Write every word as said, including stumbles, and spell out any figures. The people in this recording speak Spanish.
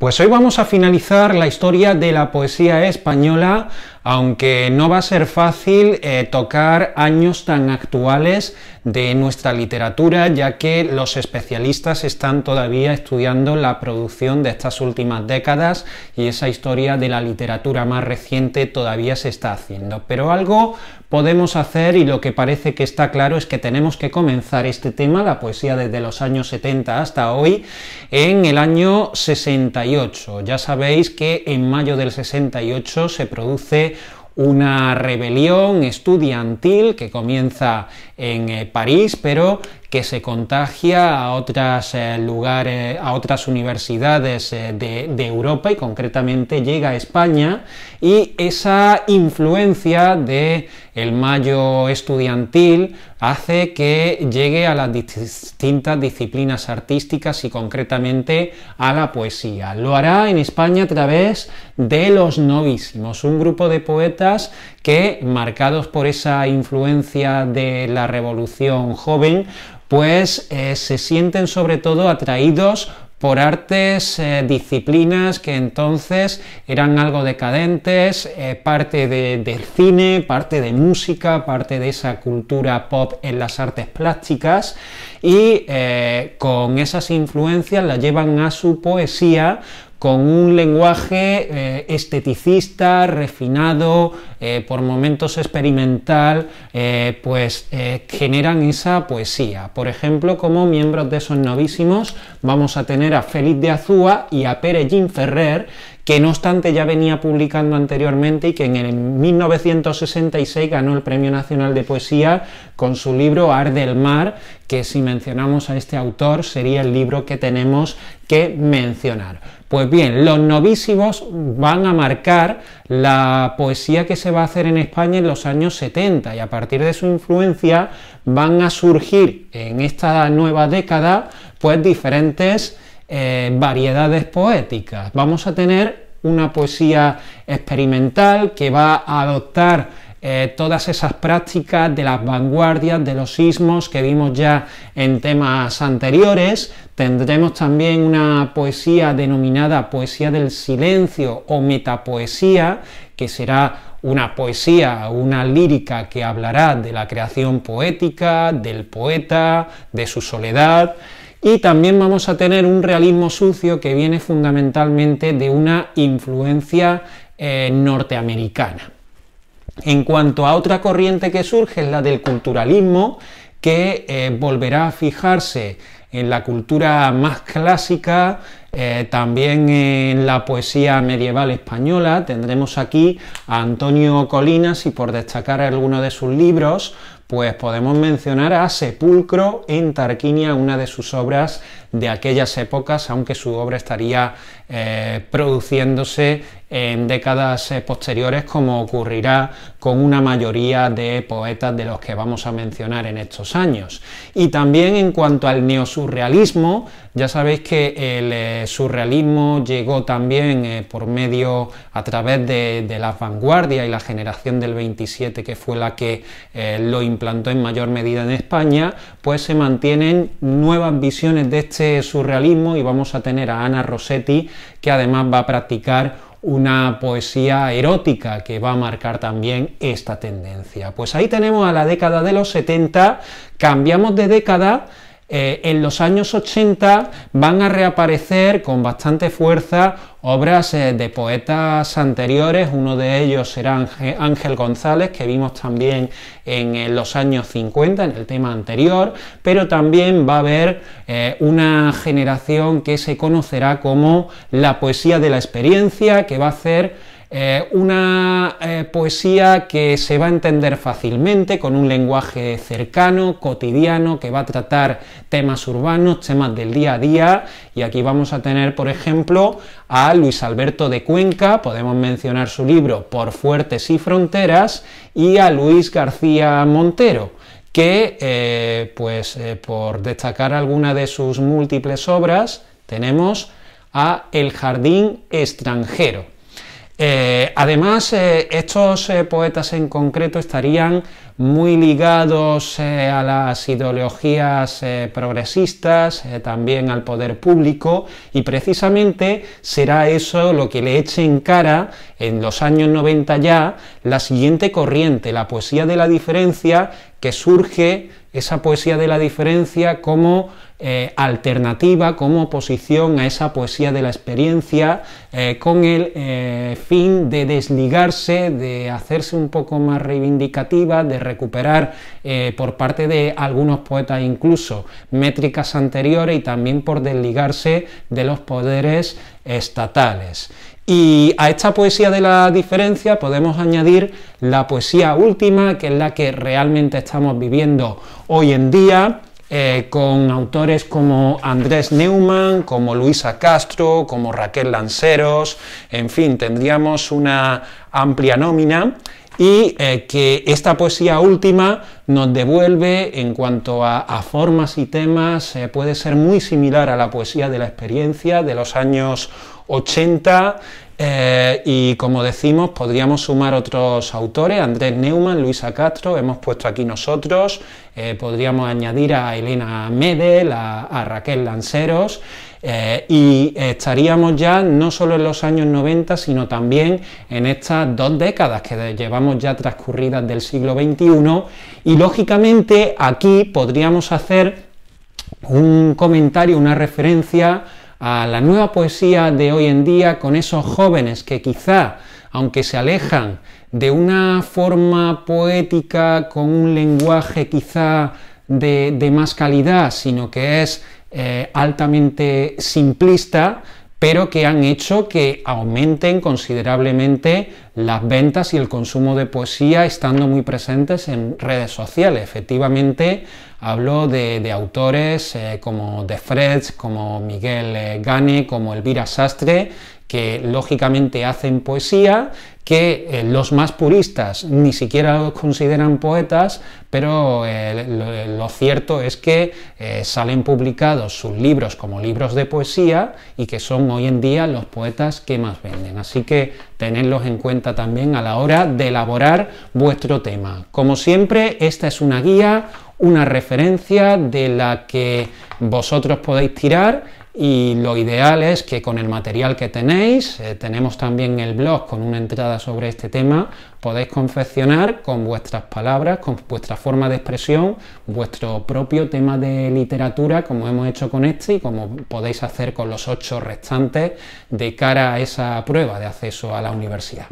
Pues hoy vamos a finalizar la historia de la poesía española, aunque no va a ser fácil eh, tocar años tan actuales de nuestra literatura, ya que los especialistas están todavía estudiando la producción de estas últimas décadas y esa historia de la literatura más reciente todavía se está haciendo. Pero algo podemos hacer, y lo que parece que está claro es que tenemos que comenzar este tema, la poesía desde los años setenta hasta hoy, en el año sesenta y ocho. Ya sabéis que en mayo del sesenta y ocho se produce una rebelión estudiantil que comienza en París, pero que se contagia a otras eh, lugares, a otras universidades eh, de, de Europa, y concretamente llega a España, y esa influencia de el mayo estudiantil hace que llegue a las distintas disciplinas artísticas y concretamente a la poesía. Lo hará en España a través de los Novísimos, un grupo de poetas que, marcados por esa influencia de la Revolución Joven, pues eh, se sienten sobre todo atraídos por artes, eh, disciplinas que entonces eran algo decadentes, eh, parte de, del cine, parte de música, parte de esa cultura pop en las artes plásticas, y eh, con esas influencias la llevan a su poesía con un lenguaje eh, esteticista, refinado, eh, por momentos experimental, eh, pues eh, generan esa poesía. Por ejemplo, como miembros de esos Novísimos vamos a tener a Félix de Azúa y a Pere Gimferrer, que no obstante ya venía publicando anteriormente y que en el mil novecientos sesenta y seis ganó el Premio Nacional de Poesía con su libro Arde el mar, que si mencionamos a este autor sería el libro que tenemos que mencionar. Pues bien, los Novísimos van a marcar la poesía que se va a hacer en España en los años setenta, y a partir de su influencia van a surgir en esta nueva década pues diferentes Eh, variedades poéticas. Vamos a tener una poesía experimental que va a adoptar eh, todas esas prácticas de las vanguardias, de los sismos que vimos ya en temas anteriores. Tendremos también una poesía denominada poesía del silencio o metapoesía, que será una poesía, una lírica que hablará de la creación poética, del poeta, de su soledad. Y también vamos a tener un realismo sucio que viene fundamentalmente de una influencia eh, norteamericana. En cuanto a otra corriente que surge es la del culturalismo, que eh, volverá a fijarse en la cultura más clásica, eh, también en la poesía medieval española. Tendremos aquí a Antonio Colinas, y por destacar alguno de sus libros, pues podemos mencionar a Sepulcro en Tarquinia, una de sus obras de aquellas épocas, aunque su obra estaría eh, produciéndose en décadas eh, posteriores, como ocurrirá con una mayoría de poetas de los que vamos a mencionar en estos años. Y también en cuanto al neosurrealismo, ya sabéis que el eh, surrealismo llegó también eh, por medio, a través de, de la vanguardia y la generación del veintisiete, que fue la que eh, lo impuso plantó en mayor medida en España. Pues se mantienen nuevas visiones de este surrealismo, y vamos a tener a Ana Rossetti, que además va a practicar una poesía erótica que va a marcar también esta tendencia. Pues ahí tenemos a la década de los setenta, cambiamos de década. Eh, en los años ochenta van a reaparecer con bastante fuerza obras eh, de poetas anteriores. Uno de ellos será Ángel González, que vimos también en, en los años cincuenta, en el tema anterior, pero también va a haber eh, una generación que se conocerá como la poesía de la experiencia, que va a hacer Eh, una eh, poesía que se va a entender fácilmente, con un lenguaje cercano, cotidiano, que va a tratar temas urbanos, temas del día a día. Y aquí vamos a tener, por ejemplo, a Luis Alberto de Cuenca, podemos mencionar su libro Por fuertes y fronteras, y a Luis García Montero, que, eh, pues, eh, por destacar alguna de sus múltiples obras, tenemos a El jardín extranjero. Eh, además, eh, estos eh, poetas en concreto estarían muy ligados eh, a las ideologías eh, progresistas, eh, también al poder público, y precisamente será eso lo que le eche en cara en los años noventa ya la siguiente corriente, la poesía de la diferencia, que surge esa poesía de la diferencia como eh, alternativa, como oposición a esa poesía de la experiencia, eh, con el eh, fin de desligarse, de hacerse un poco más reivindicativa, de recuperar eh, por parte de algunos poetas incluso métricas anteriores, y también por desligarse de los poderes estatales. Y a esta poesía de la diferencia podemos añadir la poesía última, que es la que realmente estamos viviendo hoy en día, eh, con autores como Andrés Neuman, como Luisa Castro, como Raquel Lanceros, en fin, tendríamos una amplia nómina, y eh, que esta poesía última nos devuelve en cuanto a, a formas y temas, eh, puede ser muy similar a la poesía de la experiencia de los años ochenta, eh, y como decimos podríamos sumar otros autores, Andrés Neuman, Luisa Castro, hemos puesto aquí nosotros, eh, podríamos añadir a Elena Medel, a, a Raquel Lanceros, eh, y estaríamos ya no solo en los años noventa, sino también en estas dos décadas que llevamos ya transcurridas del siglo veintiuno, y lógicamente aquí podríamos hacer un comentario, una referencia a la nueva poesía de hoy en día, con esos jóvenes que quizá, aunque se alejan de una forma poética, con un lenguaje quizá de, de más calidad, sino que es eh, altamente simplista, pero que han hecho que aumenten considerablemente las ventas y el consumo de poesía, estando muy presentes en redes sociales. Efectivamente, hablo de, de autores eh, como Defreds, como Miguel Gane, como Elvira Sastre, que lógicamente hacen poesía, que eh, los más puristas ni siquiera los consideran poetas, pero eh, lo, lo cierto es que eh, salen publicados sus libros como libros de poesía, y que son hoy en día los poetas que más venden. Así que tenedlos en cuenta también a la hora de elaborar vuestro tema. Como siempre, esta es una guía, una referencia de la que vosotros podéis tirar, y lo ideal es que con el material que tenéis, eh, tenemos también el blog con una entrada sobre este tema, podéis confeccionar con vuestras palabras, con vuestra forma de expresión, vuestro propio tema de literatura, como hemos hecho con este y como podéis hacer con los ocho restantes de cara a esa prueba de acceso a la universidad.